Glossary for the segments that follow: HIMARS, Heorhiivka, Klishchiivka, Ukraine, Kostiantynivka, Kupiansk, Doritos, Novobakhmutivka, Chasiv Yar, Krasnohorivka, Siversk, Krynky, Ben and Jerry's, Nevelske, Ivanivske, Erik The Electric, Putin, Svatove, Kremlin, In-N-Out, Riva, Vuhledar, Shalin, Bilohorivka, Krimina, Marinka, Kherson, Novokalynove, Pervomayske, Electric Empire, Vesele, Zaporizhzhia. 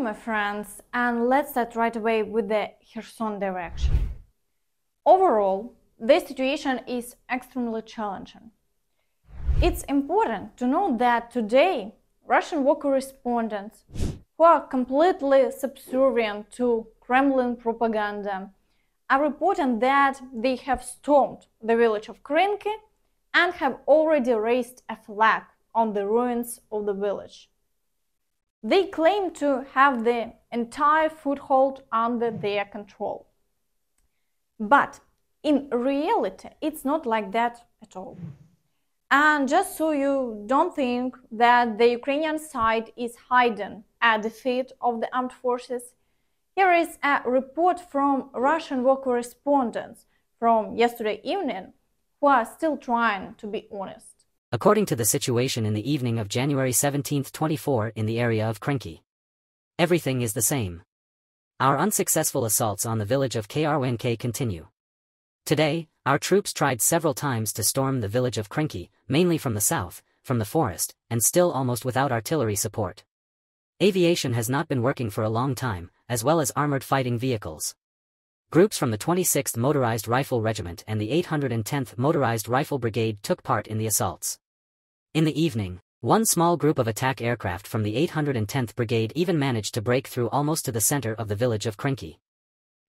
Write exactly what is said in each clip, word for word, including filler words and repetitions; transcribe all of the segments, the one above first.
my friends, and let's start right away with the Kherson direction. Overall, the situation is extremely challenging. It's important to note that today Russian war correspondents, who are completely subservient to Kremlin propaganda, are reporting that they have stormed the village of Krynky and have already raised a flag on the ruins of the village. They claim to have the entire foothold under their control. But in reality, it's not like that at all. And just so you don't think that the Ukrainian side is hiding at the feet of the armed forces, here is a report from Russian war correspondents from yesterday evening, who are still trying to be honest. According to the situation in the evening of January seventeenth twenty-four in the area of Krynky, everything is the same. Our unsuccessful assaults on the village of Krynky continue. Today, our troops tried several times to storm the village of Krynky, mainly from the south, from the forest, and still almost without artillery support. Aviation has not been working for a long time, as well as armored fighting vehicles. Groups from the twenty-sixth Motorized Rifle Regiment and the eight hundred tenth Motorized Rifle Brigade took part in the assaults. In the evening, one small group of attack aircraft from the eight hundred tenth Brigade even managed to break through almost to the center of the village of Krynky.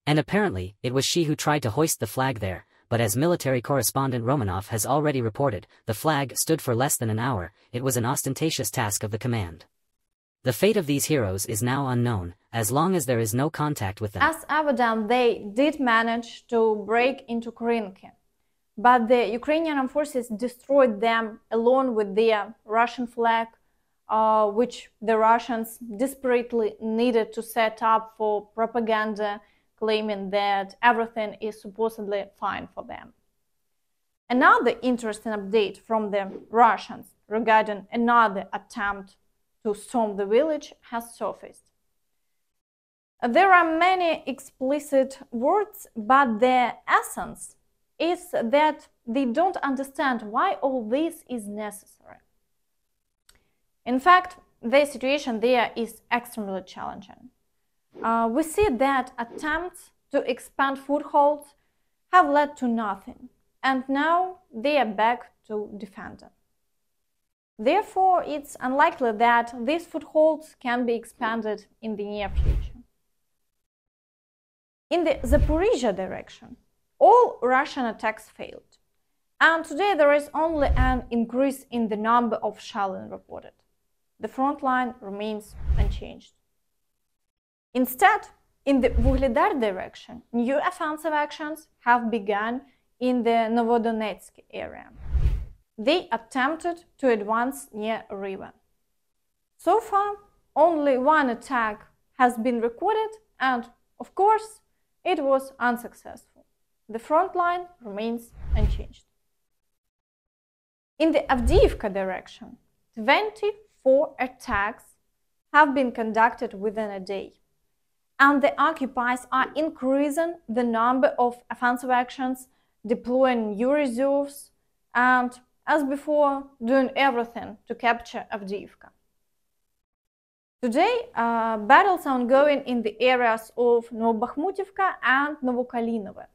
And apparently, it was she who tried to hoist the flag there, but as military correspondent Romanov has already reported, the flag stood for less than an hour. It was an ostentatious task of the command. The fate of these heroes is now unknown, as long as there is no contact with them. As evident, they did manage to break into Krynky, but the Ukrainian forces destroyed them along with their Russian flag, uh, which the Russians desperately needed to set up for propaganda, claiming that everything is supposedly fine for them. Another interesting update from the Russians regarding another attempt to storm the village has surfaced. There are many explicit words, but their essence is that they don't understand why all this is necessary. In fact, the situation there is extremely challenging. Uh, we see that attempts to expand footholds have led to nothing, and now they are back to defending. Therefore, it's unlikely that these footholds can be expanded in the near future. In the Zaporizhzhia direction, all Russian attacks failed, and today there is only an increase in the number of Shalin reported. The front line remains unchanged. Instead, in the Vuhledar direction, new offensive actions have begun in the Novodonetsk area. They attempted to advance near Riva. So far, only one attack has been recorded, and, of course, it was unsuccessful. The front line remains unchanged. In the Avdiivka direction, twenty-four attacks have been conducted within a day, and the occupiers are increasing the number of offensive actions, deploying new reserves, and, as before, doing everything to capture Avdiivka. Today, uh, battles are ongoing in the areas of Novobakhmutivka and Novokalynove.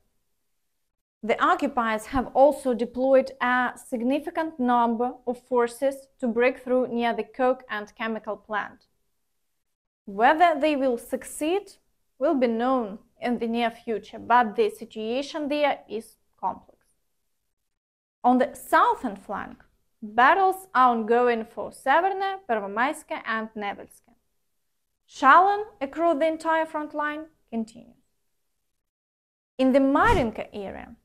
The occupiers have also deployed a significant number of forces to break through near the coke and chemical plant. Whether they will succeed will be known in the near future, but the situation there is complex. On the southern flank, battles are ongoing for Severne, Pervomayske and Nevelske. Shelling across the entire front line continues. In the Marinka area,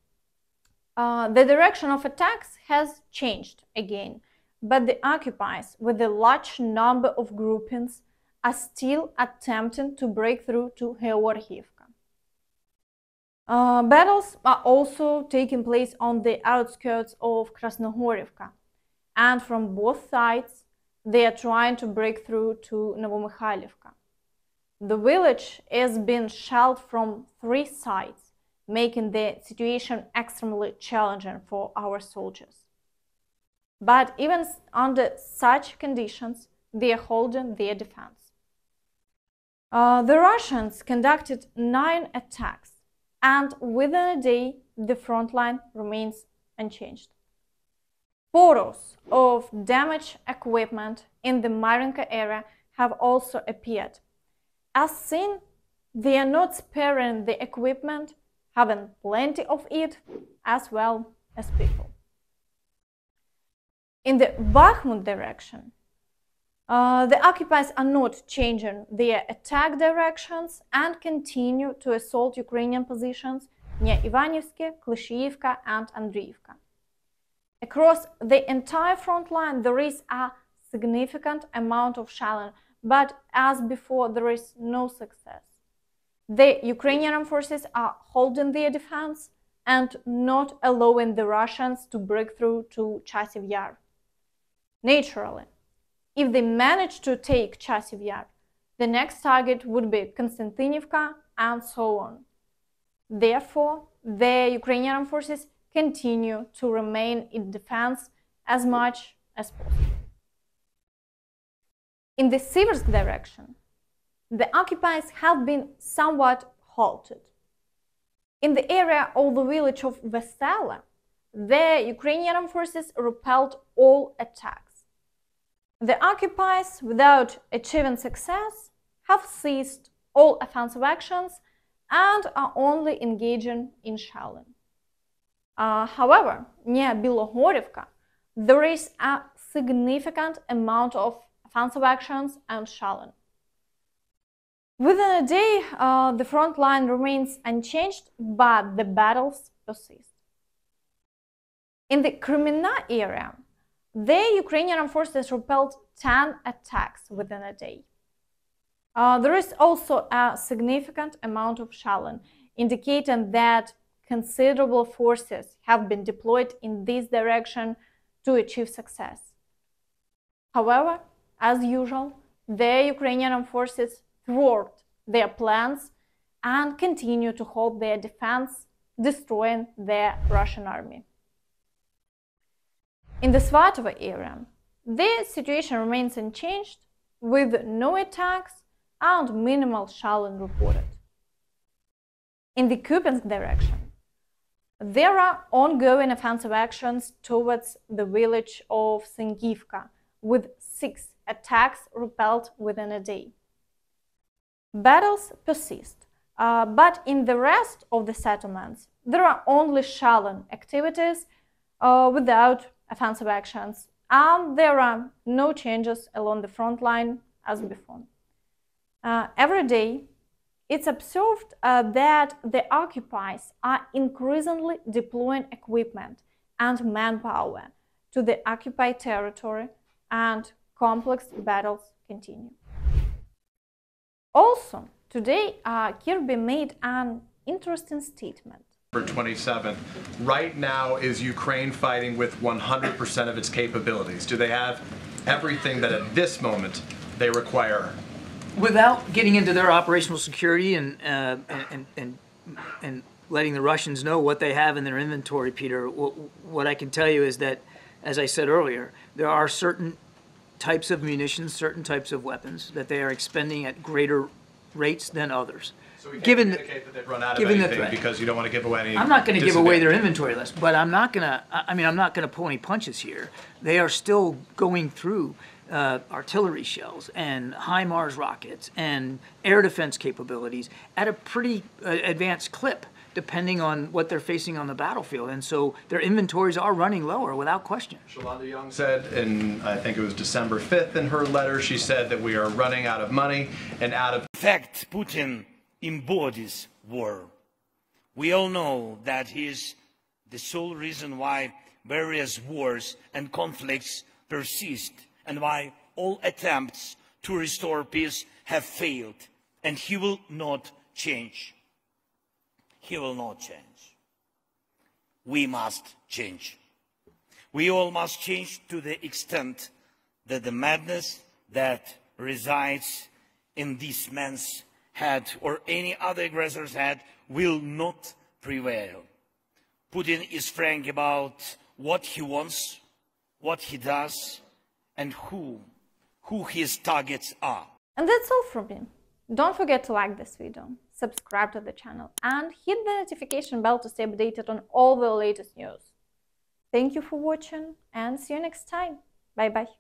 uh, the direction of attacks has changed again, but the occupiers with a large number of groupings are still attempting to break through to Heorhiivka. Uh, battles are also taking place on the outskirts of Krasnohorivka, and from both sides they are trying to break through to Novomykhailivka. The village is being shelled from three sides, making the situation extremely challenging for our soldiers. But even under such conditions, they are holding their defense. Uh, the Russians conducted nine attacks, and within a day the front line remains unchanged. Photos of damaged equipment in the Marinka area have also appeared. As seen, they are not sparing the equipment, having plenty of it as well as people. In the Bakhmut direction, uh, the occupiers are not changing their attack directions and continue to assault Ukrainian positions near Ivanivske, Klishchiivka and Andriivka. Across the entire front line there is a significant amount of shelling, but as before there is no success. The Ukrainian forces are holding their defense and not allowing the Russians to break through to Chasiv Yar. Naturally, if they manage to take Chasiv Yar, the next target would be Kostiantynivka and so on. Therefore, the Ukrainian forces continue to remain in defense as much as possible. In the Siversk direction, the occupiers have been somewhat halted. In the area of the village of Vesele, the Ukrainian forces repelled all attacks. The occupiers, without achieving success, have ceased all offensive actions and are only engaging in shelling. Uh, however, near Bilohorivka, there is a significant amount of offensive actions and shelling. Within a day, uh, the front line remains unchanged, but the battles persist. In the Krimina area, the Ukrainian forces repelled ten attacks within a day. Uh, there is also a significant amount of shelling, indicating that considerable forces have been deployed in this direction to achieve success. However, as usual, the Ukrainian forces thwart their plans and continue to hold their defense, destroying their Russian army. In the Svatove area, the situation remains unchanged, with no attacks and minimal shelling reported. In the Kupiansk direction, there are ongoing offensive actions towards the village of Sengiivka, with six attacks repelled within a day. Battles persist, uh, but in the rest of the settlements there are only shelling activities uh, without offensive actions, and there are no changes along the front line as before. Uh, every day, it's observed uh, that the occupiers are increasingly deploying equipment and manpower to the occupied territory, and complex battles continue. Also, today, uh, Kirby made an interesting statement. November twenty-seventh, right now is Ukraine fighting with one hundred percent of its capabilities? Do they have everything that at this moment they require? Without getting into their operational security and, uh, and, and, and letting the Russians know what they have in their inventory, Peter, what I can tell you is that, as I said earlier, there are certain types of munitions, certain types of weapons that they are expending at greater rates than others. So we can't given indicate that they've run out of anything because you don't want to give away any. I'm not going to give away their inventory list, but I'm not going to, I mean, I'm not going to pull any punches here. They are still going through Uh, artillery shells and HIMARS rockets and air defense capabilities at a pretty uh, advanced clip, depending on what they're facing on the battlefield. And so their inventories are running lower, without question. Shalanda Young said, and I think it was December fifth in her letter, she said that we are running out of money and out of... In fact, Putin embodies war. We all know that he is the sole reason why various wars and conflicts persist, and why all attempts to restore peace have failed, and he will not change. He will not change. We must change. We all must change to the extent that the madness that resides in this man's head or any other aggressor's head will not prevail. Putin is frank about what he wants, what he does, and who, who his targets are. And that's all from me. Don't forget to like this video, subscribe to the channel, and hit the notification bell to stay updated on all the latest news. Thank you for watching, and see you next time. Bye-bye.